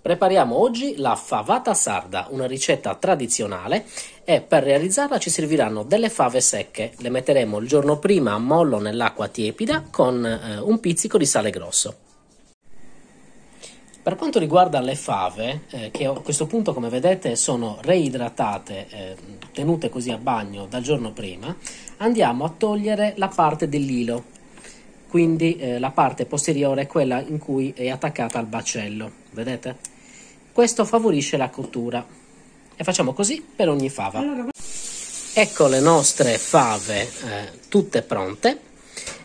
Prepariamo oggi la favata sarda, una ricetta tradizionale, e per realizzarla ci serviranno delle fave secche. Le metteremo il giorno prima a mollo nell'acqua tiepida con un pizzico di sale grosso. Per quanto riguarda le fave, che a questo punto come vedete sono reidratate, tenute così a bagno dal giorno prima, andiamo a togliere la parte dell'ilo, quindi la parte posteriore è quella in cui è attaccata al baccello, vedete? Questo favorisce la cottura e facciamo così per ogni fava. Ecco le nostre fave tutte pronte.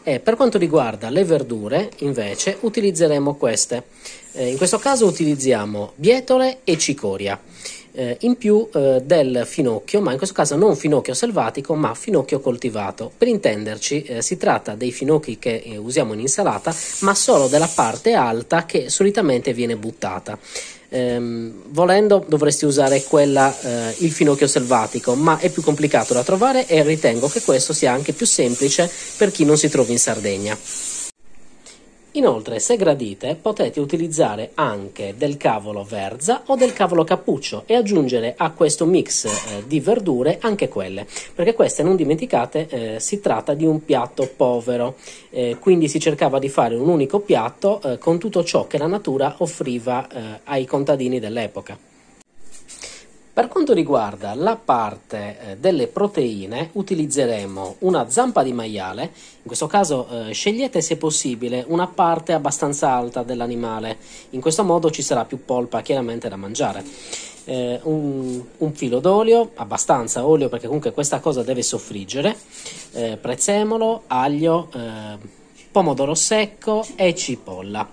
E per quanto riguarda le verdure invece utilizzeremo queste. In questo caso utilizziamo bietole e cicoria, in più del finocchio, ma in questo caso non finocchio selvatico ma finocchio coltivato. Per intenderci si tratta dei finocchi che usiamo in insalata, ma solo della parte alta che solitamente viene buttata. Volendo dovresti usare il finocchio selvatico, ma è più complicato da trovare e ritengo che questo sia anche più semplice per chi non si trovi in Sardegna. Inoltre, se gradite, potete utilizzare anche del cavolo verza o del cavolo cappuccio e aggiungere a questo mix di verdure anche quelle, perché queste, non dimenticate, si tratta di un piatto povero, quindi si cercava di fare un unico piatto con tutto ciò che la natura offriva ai contadini dell'epoca. Per quanto riguarda la parte delle proteine, utilizzeremo una zampa di maiale. In questo caso scegliete, se possibile, una parte abbastanza alta dell'animale, in questo modo ci sarà più polpa chiaramente da mangiare. Un filo d'olio, abbastanza olio perché comunque questa cosa deve soffriggere, prezzemolo, aglio, pomodoro secco e cipolla,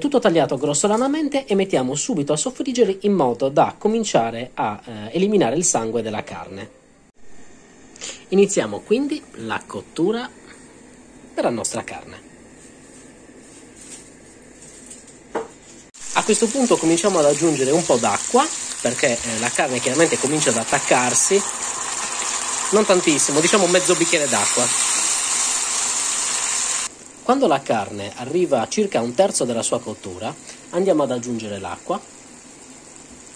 tutto tagliato grossolanamente, e mettiamo subito a soffriggere in modo da cominciare a eliminare il sangue della carne. Iniziamo quindi la cottura della nostra carne. A questo punto cominciamo ad aggiungere un po' d'acqua perché la carne chiaramente comincia ad attaccarsi, non tantissimo, diciamo mezzo bicchiere d'acqua. Quando la carne arriva a circa un terzo della sua cottura, andiamo ad aggiungere l'acqua.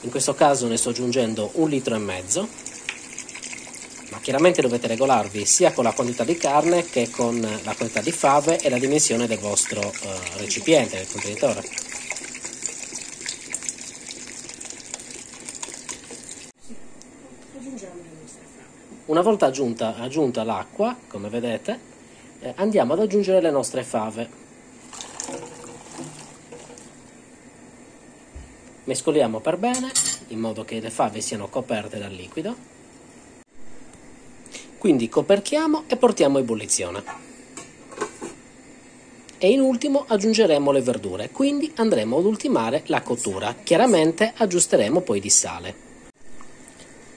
In questo caso ne sto aggiungendo 1,5 litri, ma chiaramente dovete regolarvi sia con la quantità di carne che con la quantità di fave e la dimensione del vostro recipiente, del contenitore. Una volta aggiunta l'acqua, come vedete, andiamo ad aggiungere le nostre fave. Mescoliamo per bene in modo che le fave siano coperte dal liquido, quindi coperchiamo e portiamo a ebollizione, e in ultimo aggiungeremo le verdure, quindi andremo ad ultimare la cottura. Chiaramente aggiusteremo poi di sale.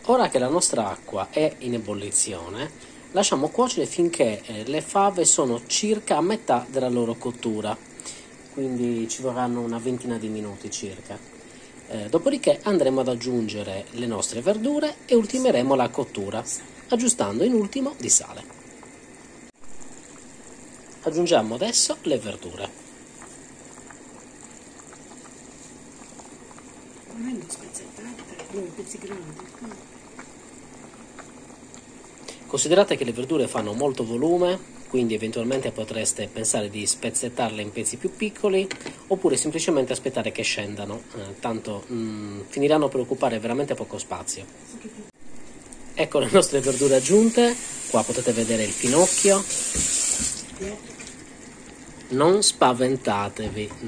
Ora che la nostra acqua è in ebollizione, lasciamo cuocere finché le fave sono circa a metà della loro cottura, quindi ci vorranno una ventina di minuti circa. Dopodiché andremo ad aggiungere le nostre verdure e ultimeremo la cottura, aggiustando in ultimo di sale. Aggiungiamo adesso le verdure. Considerate che le verdure fanno molto volume, quindi eventualmente potreste pensare di spezzettarle in pezzi più piccoli oppure semplicemente aspettare che scendano, tanto finiranno per occupare veramente poco spazio. Ecco le nostre verdure aggiunte, qua potete vedere il finocchio. Non spaventatevi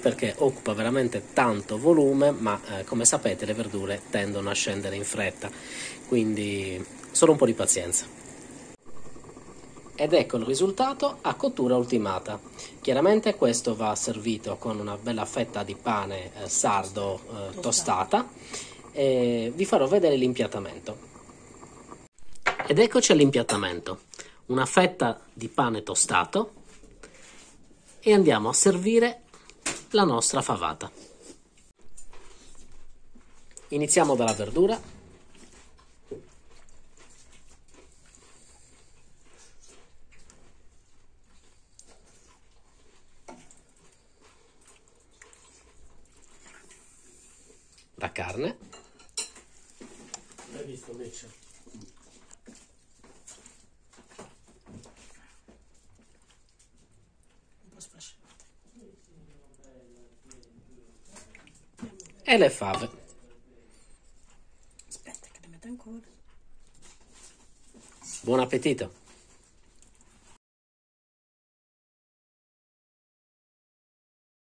perché occupa veramente tanto volume, ma come sapete le verdure tendono a scendere in fretta, quindi solo un po' di pazienza. Ed ecco il risultato a cottura ultimata. Chiaramente questo va servito con una bella fetta di pane sardo tostata, e vi farò vedere l'impiattamento. Ed eccoci all'impiattamento: una fetta di pane tostato, e andiamo a servire la nostra favata. Iniziamo dalla verdura. carne. Hai visto invece? E le fave. Aspetta che le metto ancora. Buon appetito!